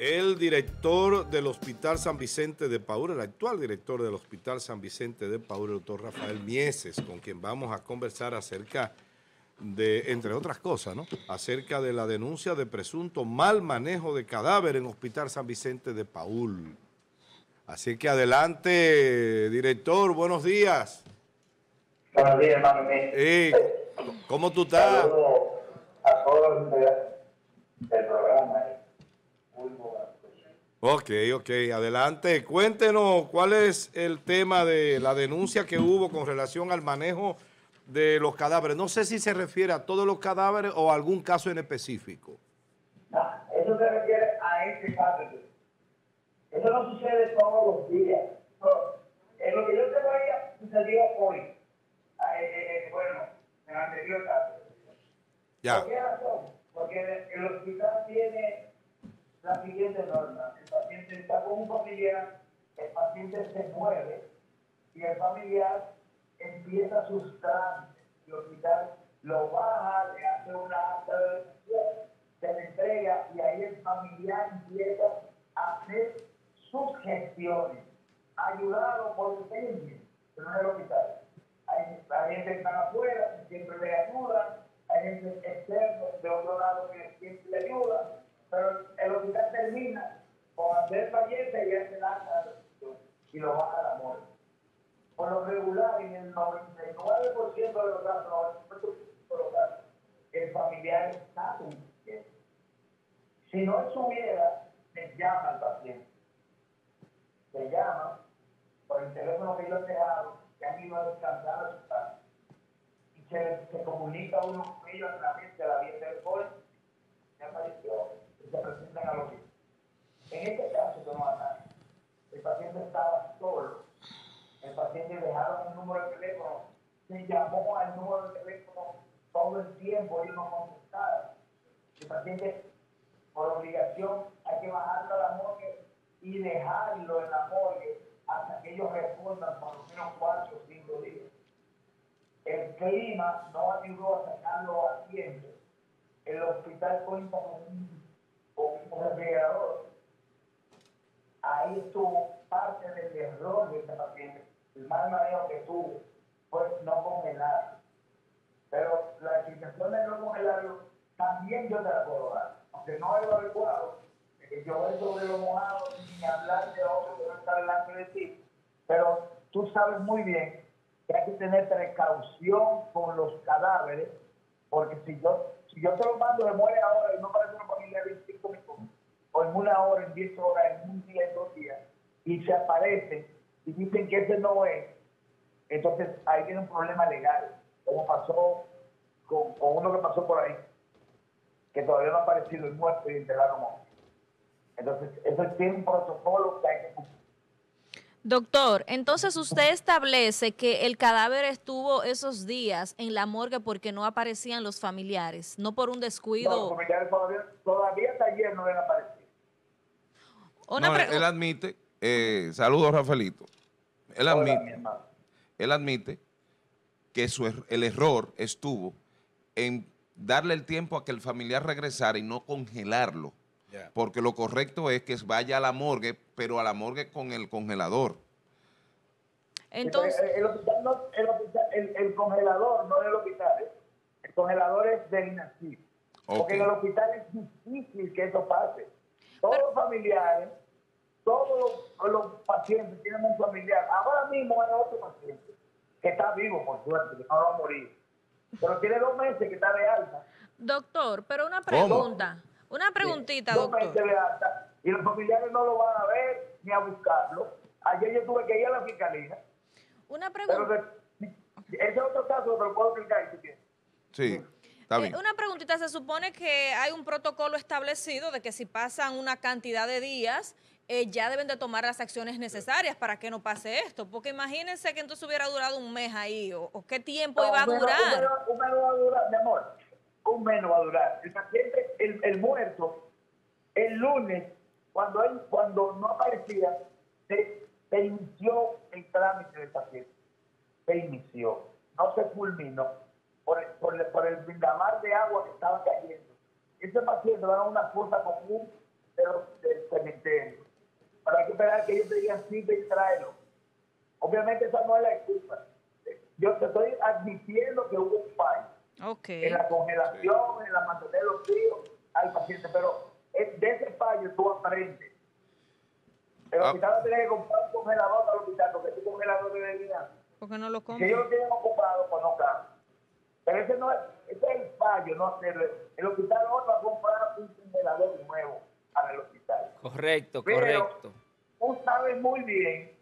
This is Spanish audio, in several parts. El director del Hospital San Vicente de Paúl, el actual director del Hospital San Vicente de Paúl, el doctor Rafael Mieses, con quien vamos a conversar acerca de, entre otras cosas, ¿no?, acerca de la denuncia de presunto mal manejo de cadáver en Hospital San Vicente de Paúl. Así que adelante, director, buenos días. Buenos días, hermano mío. ¿Cómo tú estás? Saludo a todos del programa. Ok, adelante. Cuéntenos cuál es el tema de la denuncia que hubo con relación al manejo de los cadáveres. No sé si se refiere a todos los cadáveres o a algún caso en específico. No, eso se refiere a este caso. Eso no sucede todos los días. En lo que yo te veía sucedió hoy. Bueno, en el anterior caso. Ya. ¿Por qué razón? Porque el hospital tiene la siguiente norma: el paciente está con un familiar, el paciente se mueve y el familiar empieza sus trámites. El hospital lo baja, le hace una acta de denuncia, se le entrega y ahí el familiar empieza a hacer sus gestiones, ayudado por el paciente, pero no es el hospital. Hay gente que está afuera, siempre le ayuda, hay gente externa de otro lado que siempre le ayuda. Pero el hospital termina con hacer paciente y hace la acta de denuncia y lo baja a la muerte. Por lo regular, en el 99% de los casos, el familiar está consciente. Si no estuviera, se llama al paciente. Se llama por el teléfono que yo he dejado, que han ido a descansar a su casa. Y se comunica uno con ellos a través de la vía telefónica. Me apareció. Se presentan a los mismos. En este caso que no ataca, el paciente estaba solo, el paciente dejaron un número de teléfono, se llamó al número de teléfono todo el tiempo y no contestaba. El paciente, por obligación, hay que bajarlo a la morgue y dejarlo en la morgue hasta que ellos respondan por lo menos 4 o 5 días. El clima no ayudó a sacarlo a tiempo. El hospital cuenta con un refrigerador. Ahí estuvo parte del error de este paciente. El mal manejo que tuvo fue no congelar. Pero la explicación de no congelarlo también yo te la puedo dar. Aunque no es lo adecuado, yo voy sobre lo mojado ni hablar de otro que no está delante de ti. Pero tú sabes muy bien que hay que tener precaución con los cadáveres, porque si yo te lo mando, se muere ahora y no parece una familia de 25 minutos, o en 1 hora, en 10 horas, en un día, en 2 días, y se aparece y dicen que ese no es, entonces ahí viene un problema legal, como pasó con uno que pasó por ahí, que todavía no ha aparecido el muerto y enterraron. Entonces, eso tiene un protocolo que hay que cumplir. Doctor, entonces usted establece que el cadáver estuvo esos días en la morgue porque no aparecían los familiares, no por un descuido. No, los familiares todavía hasta ayer no habían aparecido. No, él admite, saludos Rafaelito, él admite que el error estuvo en darle el tiempo a que el familiar regresara y no congelarlo. Yeah. Porque lo correcto es que vaya a la morgue, pero a la morgue con el congelador. Entonces, el congelador no es el hospital, ¿eh? El congelador es del INACIF. Okay. Porque en el hospital es difícil que eso pase. Todos los familiares, todos los pacientes tienen un familiar. Ahora mismo hay otro paciente que está vivo, por suerte, que no va a morir. Pero tiene 2 meses que está de alta. Doctor, pero una pregunta. ¿Cómo? Una preguntita, doctor. Y los familiares no lo van a ver ni a buscarlo. Ayer yo tuve que ir a la fiscalía. Una pregunta. Ese otro caso te lo puedo explicar. Sí, está bien. Una preguntita. Se supone que hay un protocolo establecido de que si pasan una cantidad de días, ya deben de tomar las acciones necesarias para que no pase esto. Porque imagínense que entonces hubiera durado un mes ahí. ¿O qué tiempo iba a durar? Un mes va a durar, mi amor. Un mes va a durar. El paciente, el muerto, el lunes, cuando no aparecía, se inició el trámite del paciente. Se inició. No se culminó por el brindamar de agua que estaba cayendo. Ese paciente era una fosa común de cementerio, para esperar que ellos te digan sí, y tráelo. Obviamente esa no es la excusa. Yo te estoy admitiendo que hubo un fallo en la congelación, en la mantener los fríos al paciente, pero de ese fallo tú aprendes. El hospital no tiene que comprar un congelador para el hospital, porque ese congelador de vida, porque no lo compran. Si ellos lo tienen ocupado, pues no cabe. Pero ese no es, ese es el fallo, no hacerlo. El hospital no va a comprar un congelador nuevo para el hospital. Correcto, pero, correcto. Tú sabes muy bien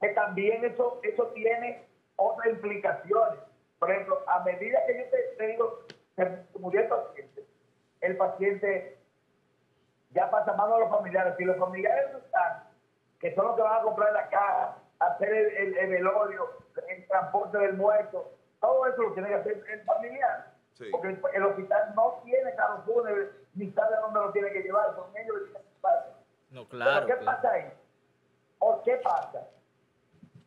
que también eso tiene otras implicaciones. Por ejemplo, a medida que yo te digo, se murió el paciente ya pasa mano a los familiares. Si los familiares no están, que son los que van a comprar la caja, hacer el velorio, el transporte del muerto, todo eso lo tiene que hacer el familiar. Sí. Porque el hospital no tiene carros fúnebres, ni sabe a dónde lo tiene que llevar, son ellos los que tienen que llevar. No, claro. ¿Pero qué pasa ahí? ¿Por qué pasa?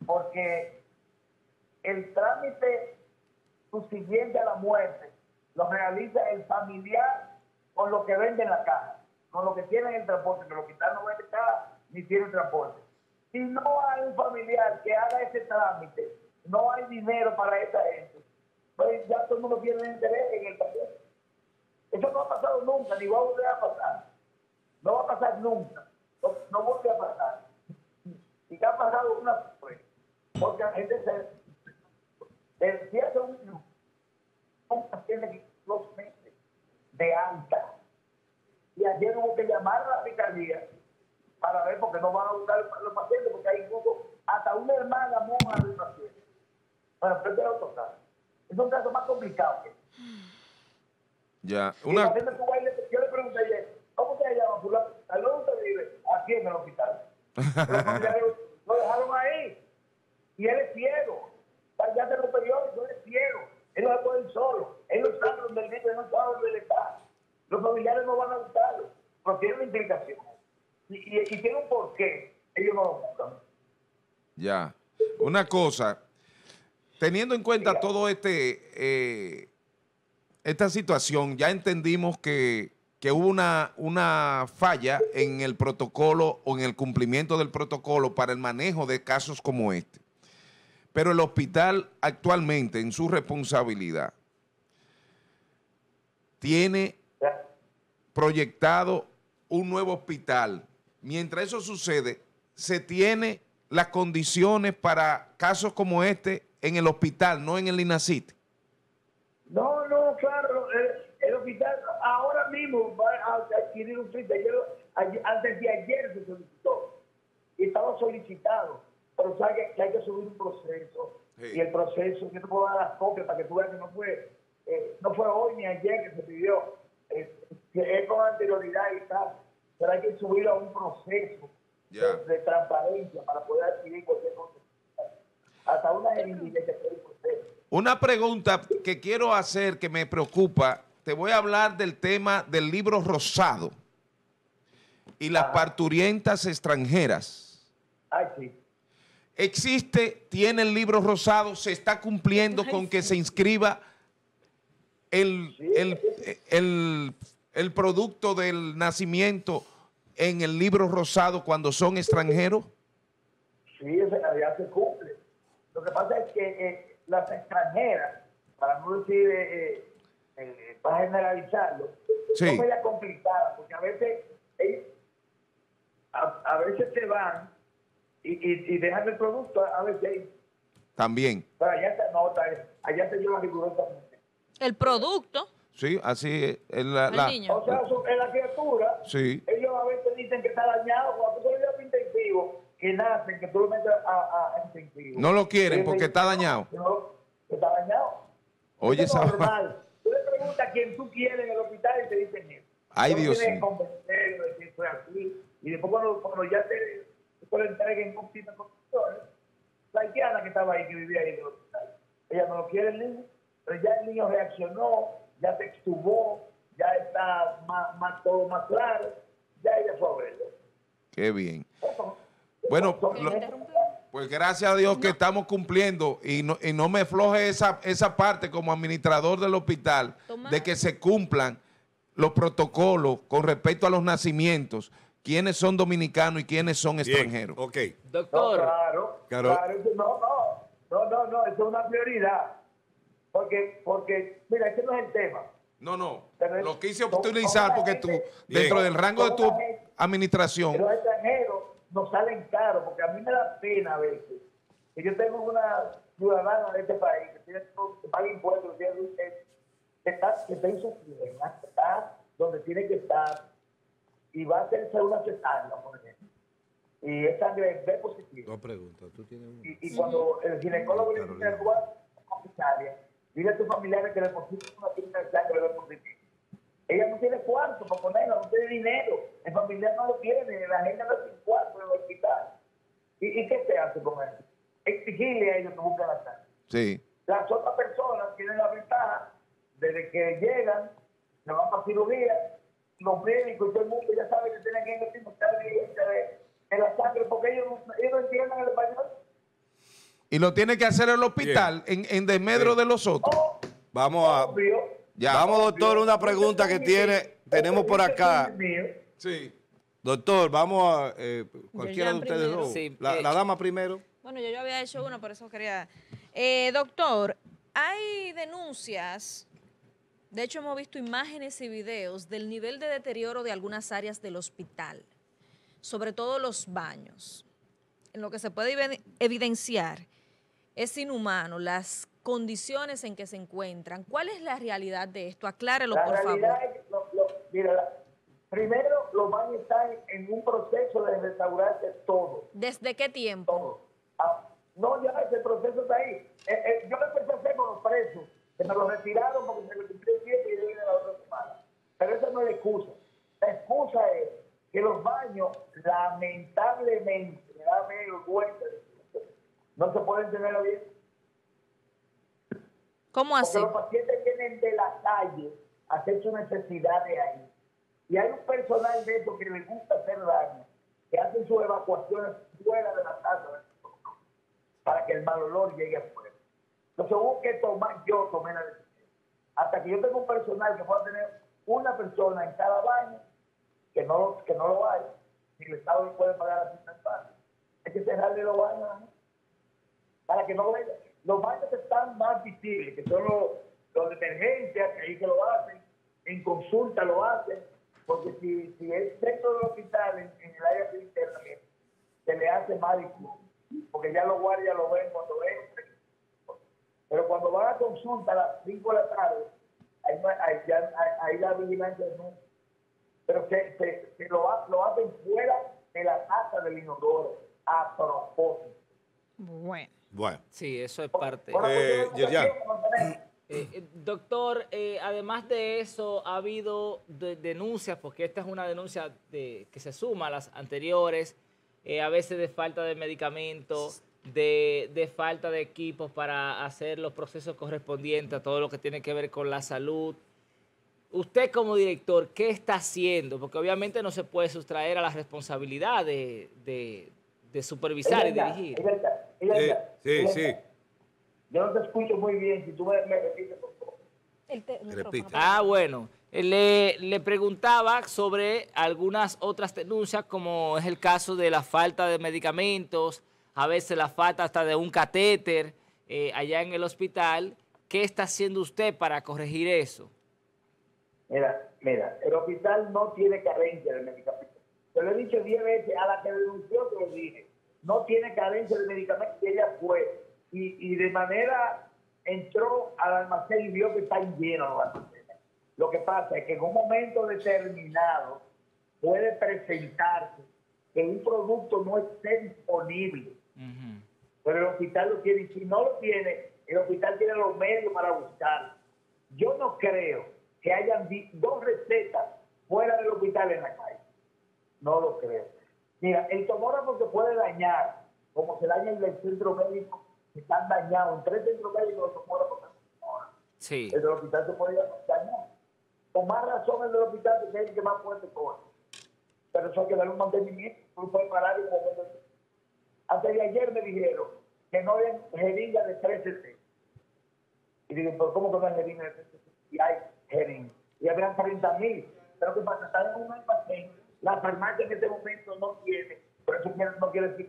Porque el trámite subsiguiente a la muerte lo realiza el familiar con lo que vende en la caja, con lo que tiene en el transporte, que el hospital no vende caja ni tiene transporte. Si no hay un familiar que haga ese trámite, no hay dinero para esa gente, pues ya todo el mundo tiene interés en el paciente. Eso no ha pasado nunca, ni va a volver a pasar. No va a pasar nunca. No vuelve a pasar. Y que ha pasado una vez. Porque la gente se empieza un paciente que 2 meses de alta. Y ayer hubo que llamar a la fiscalía para ver, porque no van a buscar los pacientes, porque hay incluso hasta una hermana monja de paciente. Bueno, pero es otro caso. Es un caso más complicado. Ya. Una... paciente, yo le pregunté ayer, ¿cómo se llama fulano? ¿Al dónde usted vive? Aquí en el hospital. Lo dejaron ahí. Y él es ciego. Ya se lo periódicos, él es ciego. Él no se puede ir solo. Él no sabe dónde él vive, él no sabe dónde él está. Los familiares no van a buscarlo, pero tiene una implicación. Y tiene un porqué. Ellos no lo buscan. Ya. Una cosa, teniendo en cuenta todo esta situación, ya entendimos que hubo una falla en el protocolo o en el cumplimiento del protocolo para el manejo de casos como este. Pero el hospital actualmente, en su responsabilidad, tiene proyectado un nuevo hospital. Mientras eso sucede, se tiene las condiciones para casos como este en el hospital, no en el INACIT. No, no, claro, el hospital ahora mismo va a adquirir un sitio. Antes de ayer se solicitó y estaba solicitado, pero sabe que hay que subir un proceso. Sí. Y el proceso, yo te puedo dar las copias para que tú veas que no fue hoy ni ayer que se pidió, que es con anterioridad y tal, pero hay que subir a un proceso de transparencia para poder adquirir cualquier cosa. Hasta una gerencia que puede proceso. Una pregunta que quiero hacer que me preocupa, te voy a hablar del tema del libro rosado y las parturientas extranjeras. Ay, sí. Existe, tiene el libro rosado, se está cumpliendo con que se inscriba el producto del nacimiento en el libro rosado cuando son extranjeros? Sí, en realidad se cumple. Lo que pasa es que las extranjeras, para no decir, para generalizarlo, son medias complicadas, porque a veces a veces se van y dejan el producto, a veces también. Pero allá se nota, allá se lleva rigurosamente. El producto. Sí, así es. O sea, en la criatura, ellos a veces dicen que está dañado, cuando tú le das intensivo, que nacen, que tú lo metes a intensivo. No lo quieren porque está dañado. No, está dañado. Oye, es normal. Tú le preguntas a quien tú quieres en el hospital y te dicen eso. Ay, Dios mío. Tienes que convencerlo, decir fue así. Y después cuando ya te lo entreguen con condiciones, la haitiana que estaba ahí, que vivía ahí en el hospital, ella no lo quiere, el niño. Pero ya el niño reaccionó, ya se extubó, ya está todo más claro, ya ella fue a verlo. Qué bien. Bueno, pues gracias a Dios que estamos cumpliendo y no me afloje esa parte como administrador del hospital de que se cumplan los protocolos con respecto a los nacimientos, quiénes son dominicanos y quiénes son extranjeros. Ok. Doctor. No, claro. No, eso es una prioridad. Porque, mira, ese no es el tema. No, pero lo quise optimizar porque tú, dentro del rango de tu administración... Los extranjeros nos salen caros, porque a mí me da pena a veces. Que yo tengo una ciudadana de este país que tiene que pagar impuestos, que está en su clima, está donde tiene que estar, y va a hacerse una cesárea, por ejemplo. Y es sangre B positiva. No pregunta, tú tienes una. Y cuando el ginecólogo le dice cesárea, dile a tus familiares que le posible una tinta de sangre B positiva. Ella no tiene cuarto para ponerla, no tiene dinero, el familiar no lo tiene, la gente no tiene cuarto en el hospital. ¿Y qué se hace con eso? Exigirle a ellos que busquen la sangre. Sí. Las otras personas tienen la ventaja desde que llegan, se van para cirugía, los médicos y todo el mundo ya saben que tienen que ir en la sangre porque ellos no entienden el español. Y lo tiene que hacer el hospital en desmedro de los otros. Vamos, doctor, una pregunta que tenemos por acá. Sí. Doctor, vamos a cualquiera de ustedes dos. Sí, la dama primero. Bueno, yo había hecho uno, por eso quería... doctor, hay denuncias, de hecho hemos visto imágenes y videos del nivel de deterioro de algunas áreas del hospital, sobre todo los baños. En lo que se puede evidenciar es inhumano las condiciones en que se encuentran. ¿Cuál es la realidad de esto? Aclárelo, por favor. Mira, primero, los baños están en un proceso de restaurarse todo. ¿Desde qué tiempo? Todo. No, ya ese proceso está ahí. Yo lo empecé a hacer con los presos, que me lo retiraron porque se lo cumplió el tiempo y yo vine la otra semana. Pero esa no es la excusa. La excusa es que los baños, lamentablemente, me da medio cuenta, no se pueden tener bien. ¿Cómo así? Porque los pacientes vienen de la calle a hacer su necesidad de ahí. Y hay un personal de eso que les gusta hacer daño, que hacen sus evacuaciones fuera de la casa, para que el mal olor llegue afuera. Entonces hubo que tomar, yo tomé la decisión. Hasta que yo tengo un personal que pueda tener una persona en cada baño, que no lo hay, ni el Estado le puede pagar a sus espacios. Hay que cerrarle los baños, ¿no? Para que no vengan. Los baños están más visibles, que son los de emergencia, que ahí se lo hacen, en consulta lo hacen, porque si es dentro del hospital, en el área interna, se le hace mal y porque ya los guardias lo ven cuando entran. Pero cuando van a consulta a las 5 de la tarde, ahí la vigilancia no. Pero se lo hacen fuera de la casa del inodoro, a propósito. Bueno. Sí, eso es parte. Doctor, además de eso, ha habido denuncias, porque esta es una denuncia que se suma a las anteriores, a veces de falta de medicamentos, de falta de equipos para hacer los procesos correspondientes a todo lo que tiene que ver con la salud. Usted como director, ¿qué está haciendo? Porque obviamente no se puede sustraer a la responsabilidad de supervisar y dirigir. Sí. Yo no te escucho muy bien, si tú me repites, por favor. Bueno. Le preguntaba sobre algunas otras denuncias, como es el caso de la falta de medicamentos, a veces la falta hasta de un catéter allá en el hospital. ¿Qué está haciendo usted para corregir eso? Mira, el hospital no tiene carencia de medicamentos. Te lo he dicho 10 veces, a la que denunció te lo dije. No tiene carencia de medicamentos, ella fue. Y de manera entró al almacén y vio que está lleno los almacenes. Lo que pasa es que en un momento determinado puede presentarse que un producto no esté disponible. Uh-huh. Pero el hospital lo tiene, y si no lo tiene, el hospital tiene los medios para buscarlo. Yo no creo que hayan 2 recetas fuera del hospital en la calle. No lo creo. Mira, el tomógrafo se puede dañar, como se daña en el centro médico, que están dañados. En 3 centros médicos los tomógrafos están dañados. Sí. El del hospital se puede dañar. Con más razón el del hospital, que es el que más fuerte coge. Pero eso hay que dar un mantenimiento, no puede parar y momento. Antes de ayer me dijeron que no hay jeringa de 3cc. Y digo, ¿pero cómo que no hay jeringa de 3cc? Y hay jeringa. Y habrán 30.000. Pero ¿qué pasa? Están en un almacén La farmacia en este momento no tiene, por eso no quiere decir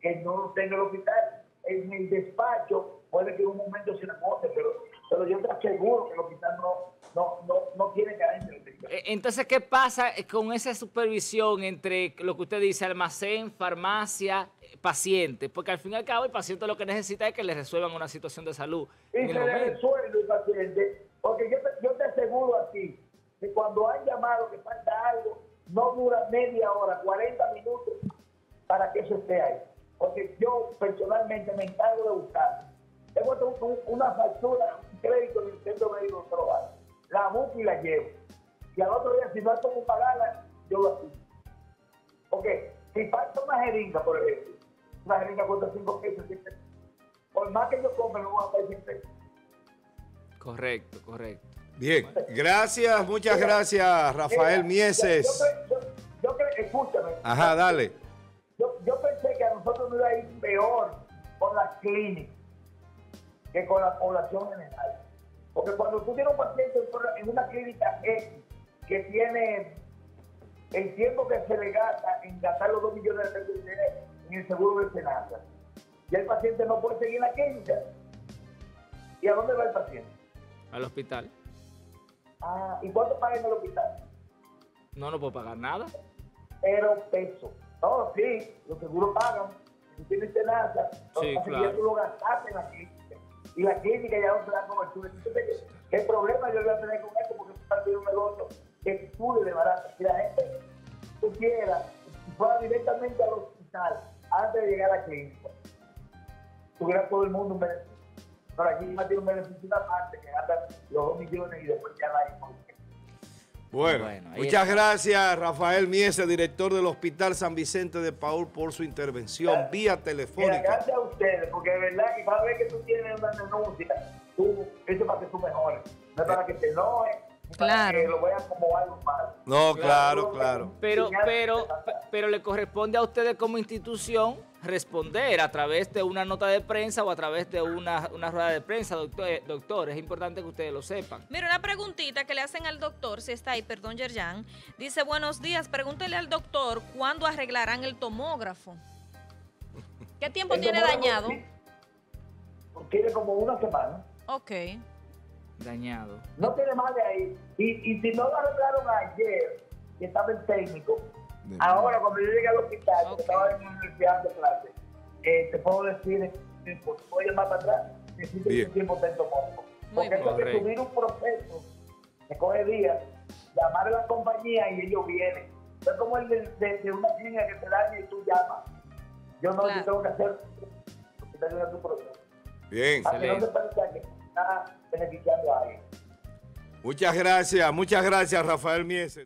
que no lo tenga el hospital. En el despacho puede que en un momento se agote, pero yo te aseguro que el hospital no tiene carencia. Entonces, ¿qué pasa con esa supervisión entre lo que usted dice, almacén, farmacia, paciente? Porque al fin y al cabo el paciente lo que necesita es que le resuelvan una situación de salud. Y se le resuelve el paciente, porque yo te aseguro a ti que cuando han llamado que falta algo, no dura media hora, 40 minutos para que eso esté ahí. Porque yo personalmente me encargo de buscar. Tengo una factura, un crédito en el centro médico global. La busco y la llevo. Y al otro día, si no hay como pagarla, yo lo asumo. Porque si falta una jeringa, por ejemplo, una jeringa cuesta 5 pesos, 6 pesos. Por más que yo compre, no voy a pagar 6 pesos. Correcto, correcto. Bien, gracias, muchas gracias, Rafael Mieses. Escúchame. Ajá, dale. Yo pensé que a nosotros nos iba a ir peor con las clínicas que con la población general. Porque cuando tú tienes un paciente en una clínica X que tiene el tiempo que se le gasta en gastar los 2 millones de pesos en el seguro de Senasa, ya el paciente no puede seguir en la clínica. ¿Y a dónde va el paciente? Al hospital. Ah, ¿y cuánto paga en el hospital? No, no puedo pagar nada. 0 pesos. No, sí, los seguros pagan. Si tú tienes Senasa, sí, claro, tú lo gastaste en la clínica. Y la clínica ya no se da cobertura. Entonces, ¿qué problema yo voy a tener con esto? Porque tú estás viendo un negocio que sube de barato. Si la gente supiera, fuera directamente al hospital antes de llegar a la clínica, tuviera todo el mundo un beneficio. Pero aquí más tiene un beneficio una parte que gasta los 2 millones y después ya la hay. Bueno, muchas gracias, Rafael Mieses, director del Hospital San Vicente de Paúl, por su intervención vía telefónica. Gracias a ustedes, porque de verdad que cada vez que tú tienes una denuncia, eso es para que tú mejores, no es para que te enojes, claro, para que lo veas como algo malo. No, claro, claro. Pero le corresponde a ustedes como institución responder a través de una nota de prensa o a través de una rueda de prensa, doctor. Es importante que ustedes lo sepan. Mira, una preguntita que le hacen al doctor, si está ahí, perdón, Yerjan. Dice, buenos días, pregúntele al doctor cuándo arreglarán el tomógrafo. ¿Qué tiempo tiene dañado? Tiene como una semana. Ok. Dañado. No tiene más de ahí. Y si no lo arreglaron ayer, que estaba el técnico, ahora, cuando yo llegué al hospital, okay, estaba en una universidad de clase, te puedo decir, voy a llamar para atrás, necesito un tiempo de tomógrafo. Porque eso de subir un proceso, me coge días, llamar a la compañía y ellos vienen. No es como el de una clínica que te daña y tú llamas. Yo no, yo tengo que hacer tu proceso. Bien, así no se parece que está beneficiando a alguien. Muchas gracias, Rafael Mieses.